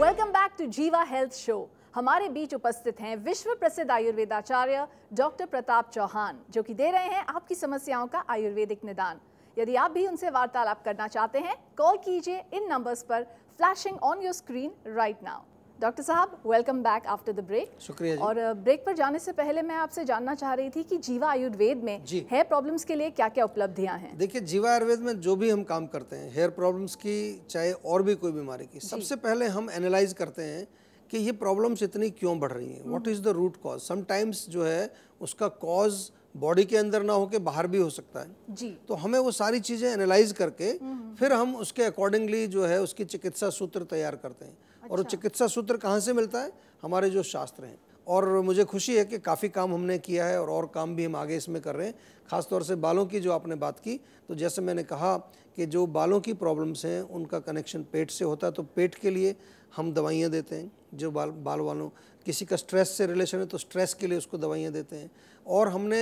Welcome back to Jiva health show. हमारे बीच उपस्थित हैं विश्व प्रसिद्ध आयुर्वेदाचार्य डॉक्टर प्रताप चौहान, जो कि दे रहे हैं आपकी समस्याओं का आयुर्वेदिक निदान। यदि आप भी उनसे वार्तालाप करना चाहते हैं, कॉल कीजिए इन नंबर्स पर flashing on your screen right now. Doctor साहब, welcome back after the break. शुक्रिया। और ब्रेक पर जाने से पहले मैं आपसे जानना चाह रही थी कि जीवा आयुर्वेद में हेयर प्रॉब्लम्स के लिए क्या क्या उपलब्धियां हैं। देखिए, जीवा आयुर्वेद में जो भी हम काम करते हैं हेयर प्रॉब्लम्स की, चाहे और भी कोई बीमारी की, सबसे पहले हम एनालाइज करते हैं कि ये प्रॉब्लम्स इतनी क्यों बढ़ रही हैं, what is the root cause. Sometimes जो है उसका कॉज बॉडी के अंदर ना होकर बाहर भी हो सकता है जी। तो हमें वो सारी चीज़ें एनालाइज करके फिर हम उसके अकॉर्डिंगली जो है उसकी चिकित्सा सूत्र तैयार करते हैं। अच्छा। और चिकित्सा सूत्र कहाँ से मिलता है? हमारे जो शास्त्र हैं। और मुझे खुशी है कि काफ़ी काम हमने किया है और काम भी हम आगे इसमें कर रहे हैं। ख़ासतौर से बालों की जो आपने बात की, तो जैसे मैंने कहा कि जो बालों की प्रॉब्लम्स हैं उनका कनेक्शन पेट से होता है, तो पेट के लिए हम दवाइयाँ देते हैं। जो बाल वालों किसी का स्ट्रेस से रिलेशन है तो स्ट्रेस के लिए उसको दवाइयाँ देते हैं। और हमने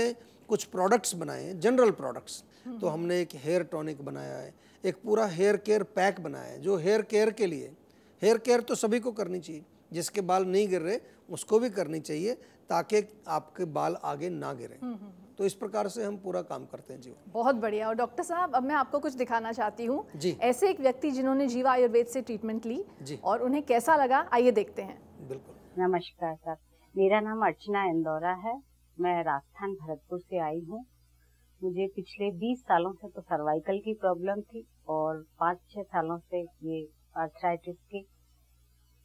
कुछ प्रोडक्ट्स बनाए हैं, जनरल प्रोडक्ट्स। तो हमने एक हेयर टॉनिक बनाया है, एक पूरा हेयर केयर पैक बनाया है जो हेयर केयर के लिए। हेयर केयर तो सभी को करनी चाहिए, जिसके बाल नहीं गिर रहे उसको भी करनी चाहिए ताकि आपके बाल आगे ना गिरें। तो इस प्रकार से हम पूरा काम करते हैं। जीवा बहुत बढ़िया। और डॉक्टर साहब, अब मैं आपको कुछ दिखाना चाहती हूँ। ऐसे एक व्यक्ति जिन्होंने जीवा आयुर्वेद से ट्रीटमेंट ली और उन्हें कैसा लगा, आइए देखते हैं। बिल्कुल। नमस्कार सर, मेरा नाम अर्चना इंदौरा है। मैं राजस्थान भरतपुर से आई हूँ। मुझे पिछले 20 सालों से तो सर्वाइकल की प्रॉब्लम थी और 5-6 सालों से ये आर्थराइटिस की।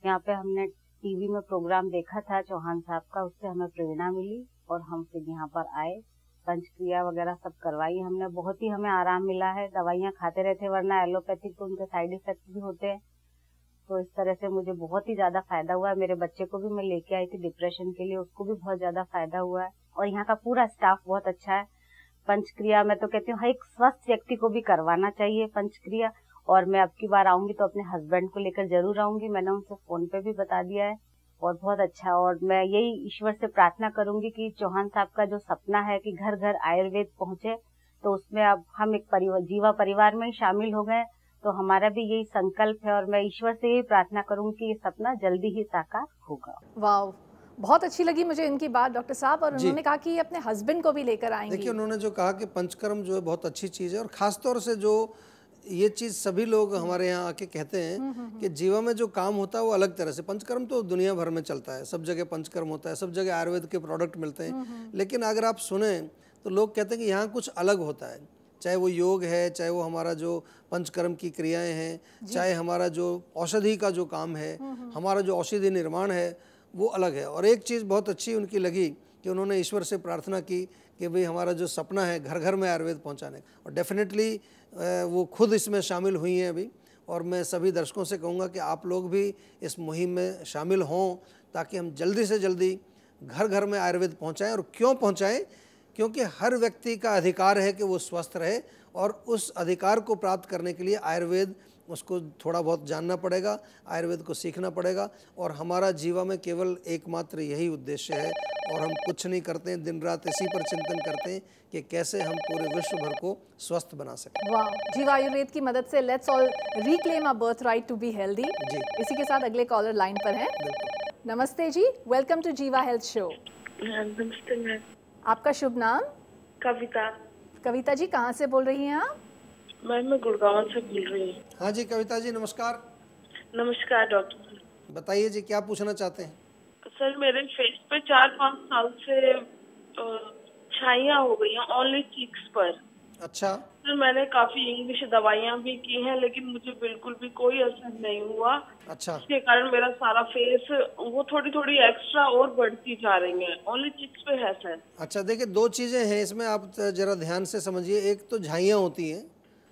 यहाँ पे हमने टीवी में प्रोग्राम देखा था चौहान साहब का, उससे हमें प्रेरणा मिली और हम फिर यहाँ पर आए। पंचक्रिया वगैरह सब करवाई हमने, बहुत ही हमें आराम मिला है। दवाइयाँ खाते रहते हैं, वरना एलोपैथिक तो उनके साइड इफेक्ट भी होते हैं। तो इस तरह से मुझे बहुत ही ज्यादा फायदा हुआ है। मेरे बच्चे को भी मैं लेके आई थी डिप्रेशन के लिए, उसको भी बहुत ज्यादा फायदा हुआ है। और यहाँ का पूरा स्टाफ बहुत अच्छा है। पंचक्रिया मैं तो कहती हूँ हर एक स्वस्थ व्यक्ति को भी करवाना चाहिए पंचक्रिया। और मैं अब की बार आऊंगी तो अपने हस्बैंड को लेकर जरूर आऊंगी। मैंने उनसे फोन पे भी बता दिया है और बहुत अच्छा। और मैं यही ईश्वर से प्रार्थना करूंगी कि चौहान साहब का जो सपना है कि घर घर आयुर्वेद पहुंचे, तो उसमें अब हम एक जीवा परिवार में ही शामिल हो गए। तो हमारा भी यही संकल्प है और मैं ईश्वर से यही प्रार्थना करूंगी कि ये सपना जल्दी ही साकार होगा। वाव, बहुत अच्छी लगी मुझे इनकी बात डॉक्टर साहब। और उन्होंने कहा कि अपने हस्बैंड को भी लेकर आएंगे। देखिए, उन्होंने जो कहा कि पंचकर्म जो है बहुत अच्छी चीज़ है और ख़ासतौर से जो ये चीज़ सभी लोग हमारे यहाँ आके कहते हैं कि जीवा में जो काम होता है वो अलग तरह से। पंचकर्म तो दुनिया भर में चलता है, सब जगह पंचकर्म होता है, सब जगह आयुर्वेद के प्रोडक्ट मिलते हैं। लेकिन अगर आप सुने तो लोग कहते हैं कि यहाँ कुछ अलग होता है। चाहे वो योग है, चाहे वो हमारा जो पंचकर्म की क्रियाएं हैं, चाहे हमारा जो औषधि का जो काम है, हमारा जो औषधि निर्माण है, वो अलग है। और एक चीज़ बहुत अच्छी उनकी लगी कि उन्होंने ईश्वर से प्रार्थना की कि भाई हमारा जो सपना है घर घर में आयुर्वेद पहुंचाने का, और डेफिनेटली वो खुद इसमें शामिल हुई हैं अभी। और मैं सभी दर्शकों से कहूँगा कि आप लोग भी इस मुहिम में शामिल हों ताकि हम जल्दी से जल्दी घर घर में आयुर्वेद पहुँचाएँ। और क्यों पहुँचाएँ? क्योंकि हर व्यक्ति का अधिकार है कि वो स्वस्थ रहे, और उस अधिकार को प्राप्त करने के लिए आयुर्वेद उसको थोड़ा बहुत जानना पड़ेगा, आयुर्वेद को सीखना पड़ेगा। और हमारा जीवा में केवल एकमात्र यही उद्देश्य है और हम कुछ नहीं करते हैं, दिन रात इसी पर चिंतन करते हैं कि कैसे हम पूरे विश्व भर को स्वस्थ बना सकें। वाह, जीवा आयुर्वेद की मदद से let's all reclaim our birth right to be healthy. जी, इसी के साथ अगले कॉलर लाइन पर हैं। नमस्ते जी, welcome to Jiva health show. नमस्ते। आपका शुभ नाम? कविता। कविता जी, कहाँ से बोल रही हैं आप? मैं गुड़गांव से बोल रही हूँ। हाँ जी कविता जी, नमस्कार। नमस्कार डॉक्टर जी, बताइए जी क्या पूछना चाहते हैं? सर, मेरे फेस पे 4-5 साल से छाइया हो गई हैं, ओनली चीक्स पर। अच्छा। सर, मैंने काफी इंग्लिश दवाइयाँ भी की हैं लेकिन मुझे बिल्कुल भी कोई असर नहीं हुआ। अच्छा। इसके कारण मेरा सारा फेस वो थोड़ी थोड़ी एक्स्ट्रा और बढ़ती जा रही है, ओनली चिक्स पे है सर। अच्छा, देखिए दो चीजें हैं इसमें, आप जरा ध्यान से समझिए। एक तो झाइयाँ होती हैं,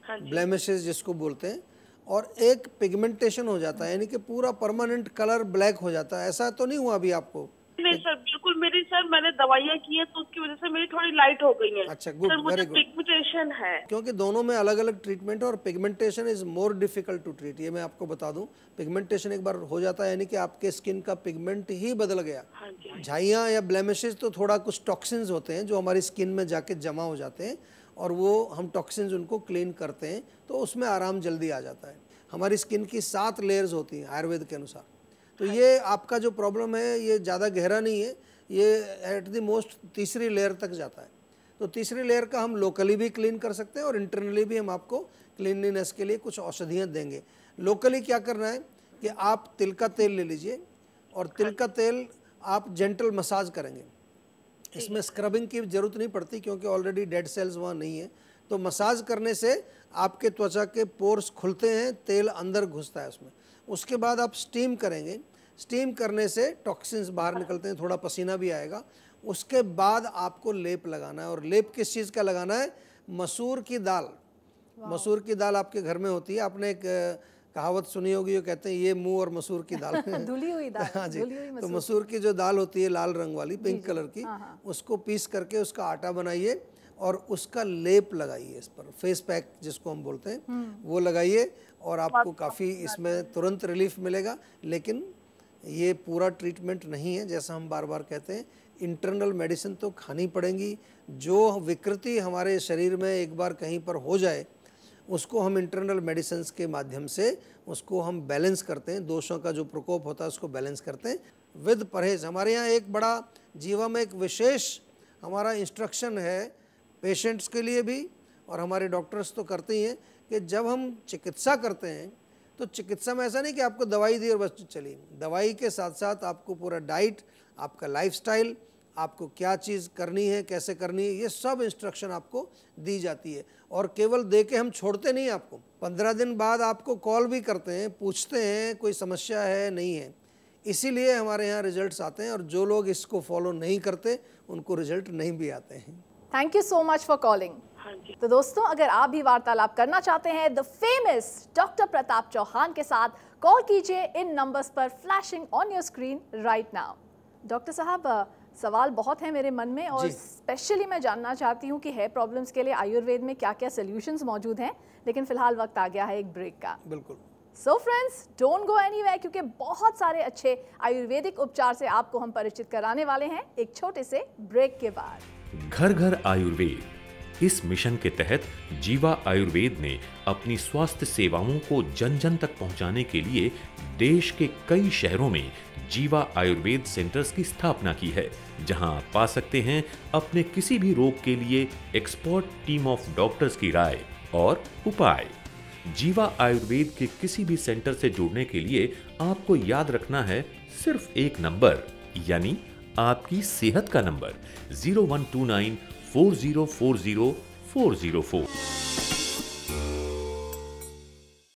हाँ, ब्लेमिशेस जिसको बोलते हैं, और एक पिगमेंटेशन हो जाता है, यानी कि पूरा परमानेंट कलर ब्लैक हो जाता है। ऐसा तो नहीं हुआ अभी आपको? नहीं सर, बिल्कुल। मेरी सर मैंने दवाइयाँ की है तो उसकी वजह से मेरी थोड़ी लाइट हो गई है। अच्छा, गुड, वेरी गुड। पिगमेंटेशन है, क्योंकि दोनों में अलग अलग ट्रीटमेंट है और pigmentation is more difficult to treat. ये मैं आपको बता दूं, पिगमेंटेशन एक बार हो जाता है यानी कि आपके स्किन का पिगमेंट ही बदल गया। झाइयाँ या ब्लेमिशेस तो थोड़ा कुछ टॉक्सिन्स होते हैं जो हमारी स्किन में जाके जमा हो जाते हैं और वो हम टॉक्सिन्स उनको क्लीन करते हैं तो उसमें आराम जल्दी आ जाता है। हमारी स्किन की 7 लेयर्स होती हैं आयुर्वेद के अनुसार। तो ये आपका जो प्रॉब्लम है ये ज़्यादा गहरा नहीं है, ये एट द मोस्ट तीसरी लेयर तक जाता है। तो तीसरी लेयर का हम लोकली भी क्लीन कर सकते हैं और इंटरनली भी हम आपको क्लीनलीनेस के लिए कुछ औषधियाँ देंगे। लोकली क्या करना है कि आप तिल का तेल ले लीजिए और तिल का तेल आप जेंटल मसाज करेंगे, इसमें स्क्रबिंग की ज़रूरत नहीं पड़ती क्योंकि ऑलरेडी डेड सेल्स वहाँ नहीं है। तो मसाज करने से आपके त्वचा के पोर्स खुलते हैं, तेल अंदर घुसता है उसमें। उसके बाद आप स्टीम करेंगे, स्टीम करने से टॉक्सिन्स बाहर निकलते हैं, थोड़ा पसीना भी आएगा। उसके बाद आपको लेप लगाना है, और लेप किस चीज़ का लगाना है? मसूर की दाल। मसूर की दाल आपके घर में होती है, आपने एक कहावत सुनी होगी, वो कहते हैं ये मुंह और मसूर की दाल धुली हुई दाल। हाँ जी, तो मसूर की जो दाल होती है लाल रंग वाली, पिंक कलर की, उसको पीस करके उसका आटा बनाइए और उसका लेप लगाइए इस पर, फेस पैक जिसको हम बोलते हैं वो लगाइए, और आपको काफ़ी इसमें तुरंत रिलीफ मिलेगा। लेकिन ये पूरा ट्रीटमेंट नहीं है, जैसा हम बार बार कहते हैं इंटरनल मेडिसिन तो खानी पड़ेंगी। जो विकृति हमारे शरीर में एक बार कहीं पर हो जाए उसको हम इंटरनल मेडिसिन के माध्यम से उसको हम बैलेंस करते हैं, दोषों का जो प्रकोप होता है उसको बैलेंस करते हैं विद परहेज। हमारे यहाँ एक बड़ा जीवा में एक विशेष हमारा इंस्ट्रक्शन है पेशेंट्स के लिए भी, और हमारे डॉक्टर्स तो करते ही हैं कि जब हम चिकित्सा करते हैं तो चिकित्सा में ऐसा नहीं कि आपको दवाई दी और बस चली। दवाई के साथ साथ आपको पूरा डाइट, आपका लाइफस्टाइल, आपको क्या चीज़ करनी है, कैसे करनी है, ये सब इंस्ट्रक्शन आपको दी जाती है। और केवल दे के हम छोड़ते नहीं, आपको 15 दिन बाद आपको कॉल भी करते हैं, पूछते हैं कोई समस्या है नहीं है। इसीलिए हमारे यहाँ रिजल्ट आते हैं, और जो लोग इसको फॉलो नहीं करते उनको रिजल्ट नहीं भी आते हैं। Thank you so much for calling. तो दोस्तों, अगर आप भी वार्तालाप करना चाहते हैं the famous doctor Pratap Chauhan के साथ, कॉल कीजिए इन नंबर्स पर flashing on your screen right now. Doctor साहब, सवाल बहुत हैं मेरे मन में, और स्पेशली मैं जानना चाहती हूँ कि हेयर प्रॉब्लम्स के लिए आयुर्वेद में क्या क्या सोल्यूशंस मौजूद हैं, लेकिन फिलहाल वक्त आ गया है एक ब्रेक का। बिल्कुल। So friends, don't go anywhere, क्योंकि बहुत सारे अच्छे आयुर्वेदिक उपचार से आपको हम परिचित कराने वाले हैं एक छोटे से ब्रेक के बाद। घर घर आयुर्वेद, इस मिशन के तहत जीवा आयुर्वेद ने अपनी स्वास्थ्य सेवाओं को जन जन तक पहुंचाने के लिए देश के कई शहरों में जीवा आयुर्वेद सेंटर्स की स्थापना की है, जहां आप पा सकते हैं अपने किसी भी रोग के लिए एक्सपर्ट टीम ऑफ डॉक्टर्स की राय और उपाय। जीवा आयुर्वेद के किसी भी सेंटर से जुड़ने के लिए आपको याद रखना है सिर्फ एक नंबर, यानी आपकी सेहत का नंबर 0129404004।